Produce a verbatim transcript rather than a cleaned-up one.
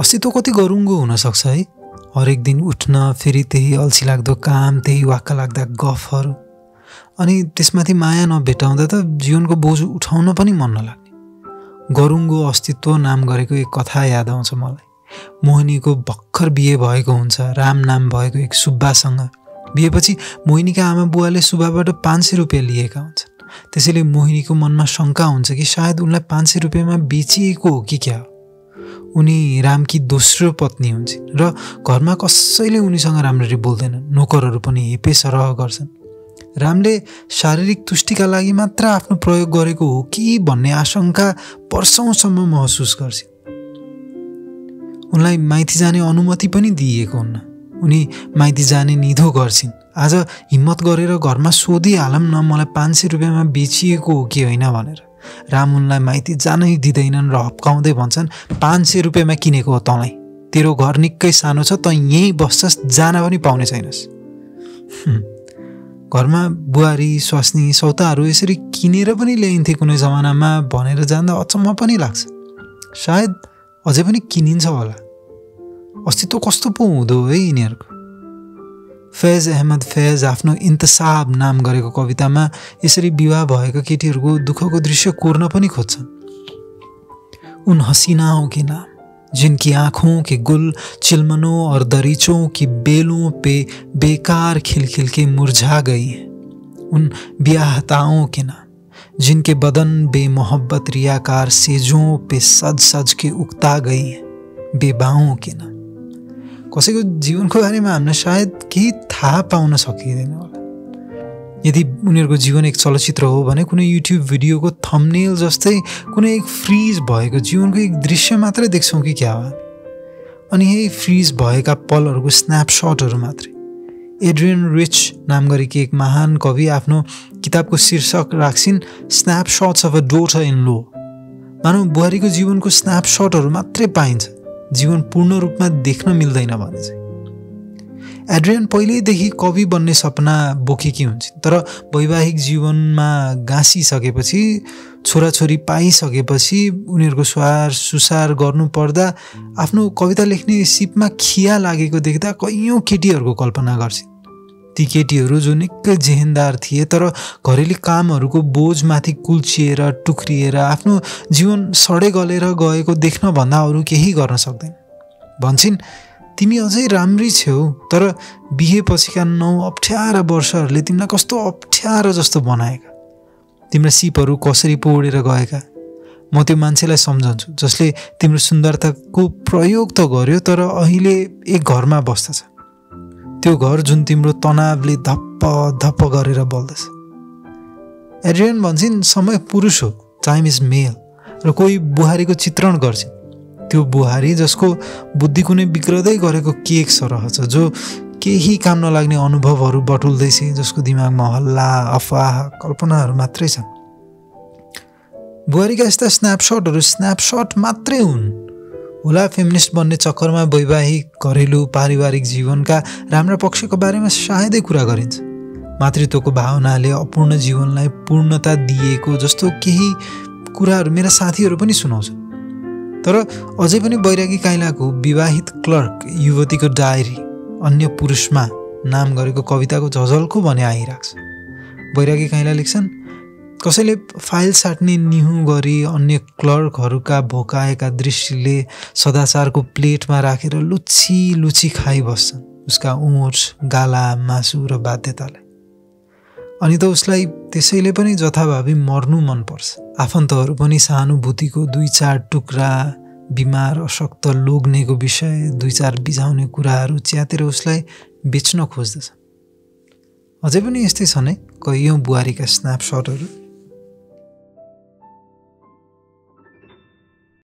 अस्ति तो कति गरुङ्गो हुन सक्छ है। हरेक दिन उठ्न फेरि त्यही अल्छी लाग्दो काम, त्यही वाक्क लाग्दा गफहरू, अनि त्यसमाथि माया नभेटाउँदा त जीवनको बोझ उठाउन पनि मन नलाग्ने। गरुङ्गो अस्तित्व नाम गरेको एक कथा याद आउँछ मलाई। मोहिनीको भर्खर बिहे भएको हुन्छ राम नाम भएको एक सुब्बासँग। बिहेपछि मोहिनीका आमा बुवाले सुब्बाबाट पाँच सय रुपियाँ लिएका हुन्छन्। त्यसैले मोहिनीको मनमा शङ्का हुन्छ कि सायद उनलाई पाँच सय रुपियाँमा बेचिएको हो कि क्या हो। उनी रामकी दोस्रो पत्नी हुन्छन् र घरमा कसैले उनीसँग राम्ररी बोल्दैनन्। नोकरहरू पनि हेपेसरह गर्छन्। रामले शारीरिक तुष्टिका लागि मात्र आफ्नो प्रयोग गरेको हो कि भन्ने आशंका वर्षौँसम्म महसुस गर्छन्। उनलाई माइती जाने अनुमति पनि दिएको हुन्न। उनी माइती जाने निधो गर्छिन्। आज हिम्मत गरेर घरमा सोधिहालौँ न मलाई पाँच सय रुपियाँमा बेचिएको हो कि होइन भनेर। राम उनलाई माइती जानै दिँदैनन् र हप्काउँदै भन्छन्, पाँच सय रुपियाँमा किनेको हो तँलाई, तेरो घर निकै सानो छ, तँ यहीँ बस्छस्, जान पनि पाउने छैनस्। घरमा बुहारी स्वास्नी सौताहरू यसरी किनेर पनि ल्याइन्थे कुनै जमानामा भनेर जान्दा अचम्म पनि लाग्छ। सायद अझै पनि किनिन्छ होला। अस्तित्व कस्तो पो हुँदो है यिनीहरूको। फैज अहमद फैज आफ्नो इन्तसाब नाम गरेको कवितामा यसरी विवाह भएको केटीहरूको दुःखको दृश्य कोर्न पनि खोज्छन्। उन हसीनाओं के नाम जिनकी आँखों के गुल चिलमनों और दरीचों की बेलों पे बेकार खिलखिल के मुरझा गई हैं। उन ब्याहताओं के नाम जिनके बदन बेमोहब्बत रियाकार सेजों पे सज सज के उक्ता गई हैं। बेबाओं के नाम कसैको जीवनको बारेमा हामीले सायद केही थाहा पाउन सकिँदैन होला। यदि उनीहरूको जीवन एक चलचित्र हो भने कुनै युट्युब भिडियोको थम्बनेल जस्तै कुनै एक फ्रिज भएको जीवनको एक दृश्य मात्रै देख्छौँ कि क्या हो। अनि यही फ्रिज भएका पलहरूको स्न्यापसटहरू मात्रै। एड्रियन रिच नाम गरेकी एक महान कवि आफ्नो किताबको शीर्षक राख्छिन् snapshots of a daughter in law. मानव बुहारीको जीवनको स्न्यापसटहरू मात्रै पाइन्छ, जीवन पूर्ण रूपमा देख्न मिल्दैन भने चाहिँ। एड्रियन पहिल्यैदेखि कवि बन्ने सपना बोकेकी हुन्छन्, तर वैवाहिक जीवनमा गाँसिसकेपछि छोराछोरी पाइसकेपछि उनीहरूको स्वर सुसार गर्नुपर्दा आफ्नो कविता लेख्ने सिपमा खिया लागेको देख्दा कैयौँ केटीहरूको कल्पना गर्छिन्। ती केटीहरू जो निकै जेहेन्दार थिए तर घरेलु कामहरूको बोझमाथि कुल्चिएर टुक्रिएर आफ्नो जीवन सडे गलेर गएको देख्न भन्दा अरू केही गर्न सक्दैन। भन्छन् तिमी अझै राम्री छेउ, तर बिहेपछिका नौ अप्ठ्यारा वर्षहरूले तिमीलाई कस्तो अप्ठ्यारो जस्तो बनाएका, तिम्रा सिपहरू कसरी पोडेर गएका। म त्यो मान्छेलाई सम्झन्छु जसले तिम्रो सुन्दरताको प्रयोग त गर्यो तर अहिले एक घरमा बस्दछ, त्यो घर जुन तिम्रो तनावले धप्प धप्प गरेर बल्दछ। एड्रियन भन्छन् समय पुरुष हो, टाइम इज मेल, र कोही बुहारीको चित्रण गर्छिन्। त्यो बुहारी जसको बुद्धि कुनै बिग्रदै गरेको केक सरह छ, जो केही काम नलाग्ने अनुभवहरू बटुल्दैछ, जसको दिमागमा हल्ला अफवाह कल्पनाहरू मात्रै छन्। बुहारीका यस्ता स्न्यापसटहरू स्न्यापसट मात्रै हुन् होला। फेमिनिस्ट बन्ने चक्करमा वैवाहिक घरेलु पारिवारिक जीवनका राम्रा पक्षको बारेमा सायदै कुरा गरिन्छ। मातृत्वको भावनाले अपूर्ण जीवनलाई पूर्णता दिएको जस्तो केही कुराहरू मेरा साथीहरू पनि सुनाउँछन्। तर अझै पनि बैरागी काइलाको विवाहित क्लर्क युवतीको डायरी अन्य पुरुषमा नाम गरेको कविताको झझल्को भने आइराख्छ। बैरागी काइला लेख्छन् कसैले फाइल साट्ने निहुँ गरी अन्य क्लर्कहरूका भोकाएका दृश्यले सदाचारको प्लेटमा राखेर लुच्ची लुच्ची खाइबस्छन् उसका ओठ गाला मासु र बाध्यतालाई। अनि त उसलाई त्यसैले पनि जथाभावी मर्नु मनपर्छ। आफन्तहरू पनि सहानुभूतिको दुई चार टुक्रा, बिमार अशक्त लोग्नेको विषय, दुई चार बिझाउने कुराहरू च्यातेर उसलाई बेच्न खोज्दछ। अझै पनि यस्तै छन् है कैयौँ बुहारीका स्न्यापसटहरू।